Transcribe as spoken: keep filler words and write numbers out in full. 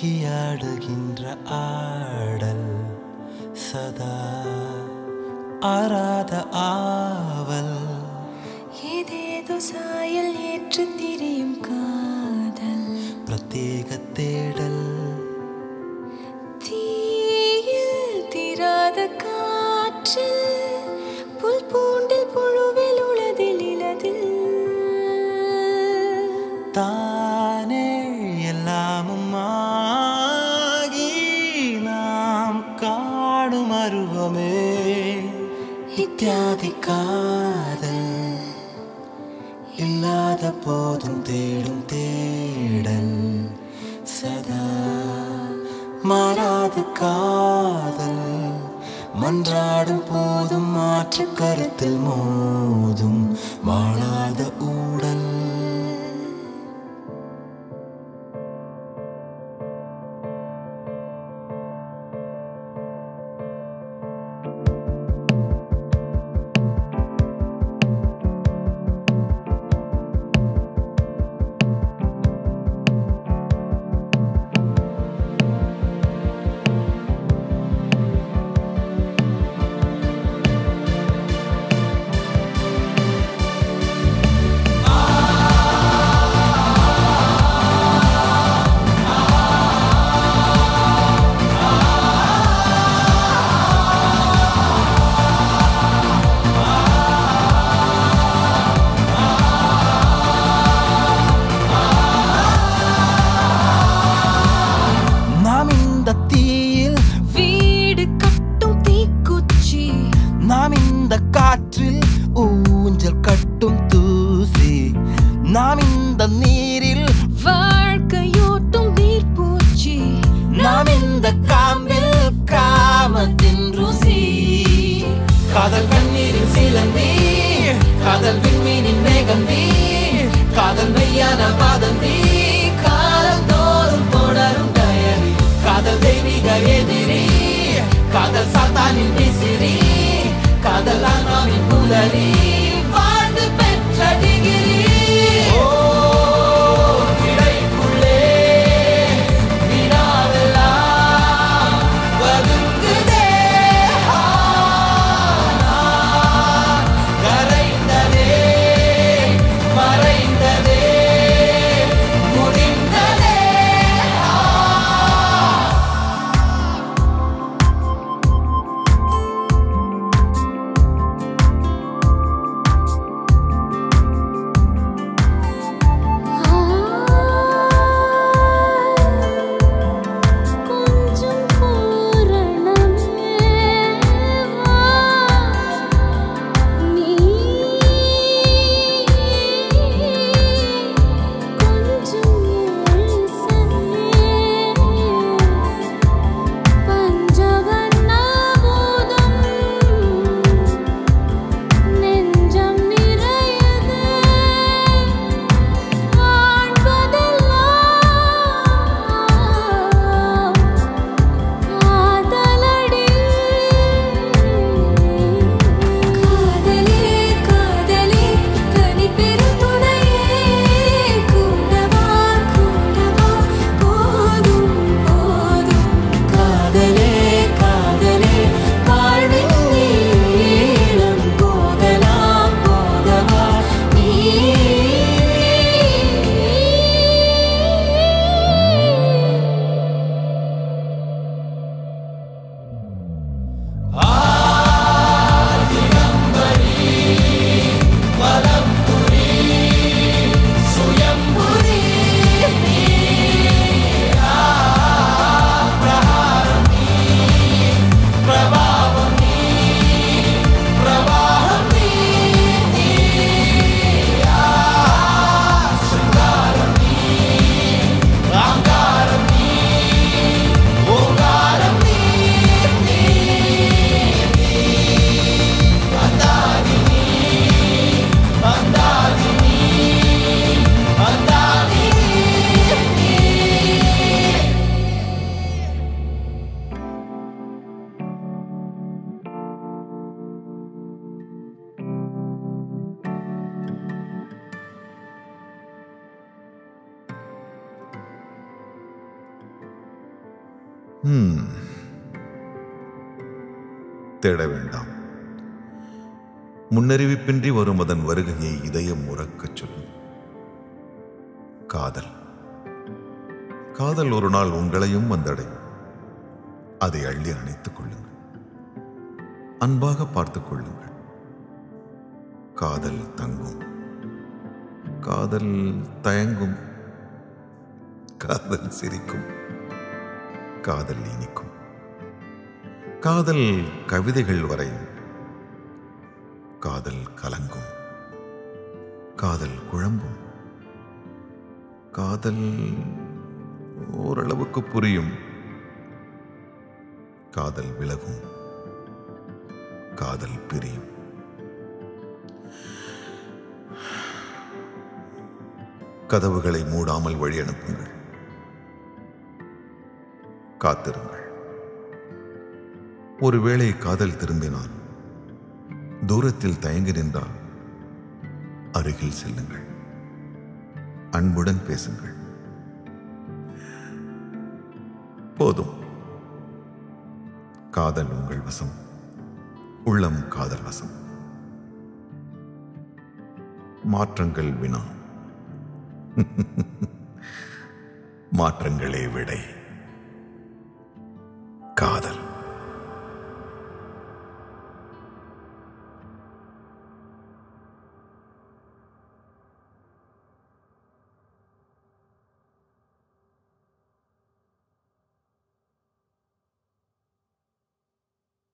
நோக்கி ஆடுகின்ற ஆடல் சதா ஆராத ஆவல் ஏதேதோ சாயல் ஏற்று திரியும் காதல் பிரத்யேக தேடல் தீயில் தீராத காற்றில் புல் பூண்டில் புழுவில் உளதில் இளதில் தானே எல்லாமும் ஆகி நாம் காடும் அருவமே இத்தியாதி காதல் இல்லாத போதும் தேடும் தேடல் சதா மாறாத காதல் மன்றாடும் போதும் மாற்று கருத்தில் மோதும் வாழாத ஊடல் காற்றில் ஊஞ்சல் கட்டும் தூசி நாம் இந்த நீரில் வாழ்க்கையூட்டும் நீர் பூச்சி நாம் இந்த காம்பில் காமத்தின் ருசி காதல் கண்ணீரில் சிலந்தி காதல் விண்மீனின் மேகந்தி காதல் மெய்யான பாதந்தி காலம் தோறும் தொடரும் தயரி காதல் தெய்வீக எதிரி காதல் சாத்தானின் விசிறி காதலால் நாமின் புலரி வாழ்ந்து பெற்ற டிகிரி ஓ கிடைக்குள்ளே வினாவெல்லாம் வதுங்குதே கரைந்ததே தேட வேண்டாம். முன்னறிவிப்பின்றி வரும் அதன் வருகையை இதயம் உறக்கச் சொல்லும். காதல் காதல் ஒரு நாள் உங்களையும் வந்தடையும். அதை அள்ளி அணைத்துக் கொள்ளுங்கள், அன்பாக பார்த்துக் கொள்ளுங்கள். காதல் தங்கும், காதல் தயங்கும், காதல் சிரிக்கும், காதல் இனிக்கும், காதல் கவிதைகள் வரையும், காதல் கலங்கும், காதல் குழம்பும், காதல் ஓரளவுக்கு புரியும், காதல் விலகும், காதல் பிரியும். கதவுகளை மூடாமல் வழி அனுப்புங்கள், காத்திருங்கள். ஒருவேளை காதல் திரும்பினால், தூரத்தில் தயங்கி நின்றால் அருகில் செல்லுங்கள், அன்புடன் பேசுங்கள். போதும், காதல் உங்கள் வசம், உள்ளம் காதல் வசம். மாற்றங்கள் வினா, மாற்றங்களே விடை. காதல்.